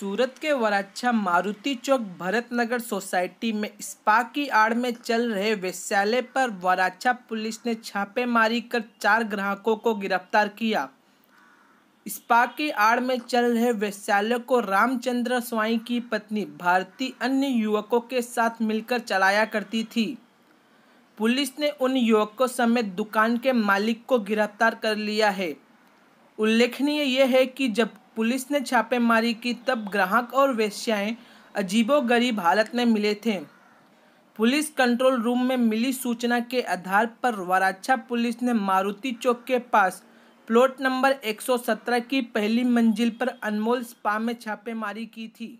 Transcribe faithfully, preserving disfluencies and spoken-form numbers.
सूरत के वराछा मारुति चौक भरत नगर सोसाइटी में स्पा की आड़ में चल रहे वेश्यालय पर वराछा पुलिस ने छापेमारी कर चार ग्राहकों को गिरफ्तार किया। स्पा की आड़ में चल रहे वेश्यालय को रामचंद्र स्वाई की पत्नी भारती अन्य युवकों के साथ मिलकर चलाया करती थी। पुलिस ने उन युवकों समेत दुकान के मालिक को गिरफ्तार कर लिया है। उल्लेखनीय यह है कि जब पुलिस ने छापेमारी की तब ग्राहक और वेश्याएं अजीबोगरीब हालत में मिले थे। पुलिस कंट्रोल रूम में मिली सूचना के आधार पर वराछा पुलिस ने मारुति चौक के पास प्लॉट नंबर एक सौ सत्रह की पहली मंजिल पर अनमोल स्पा में छापेमारी की थी।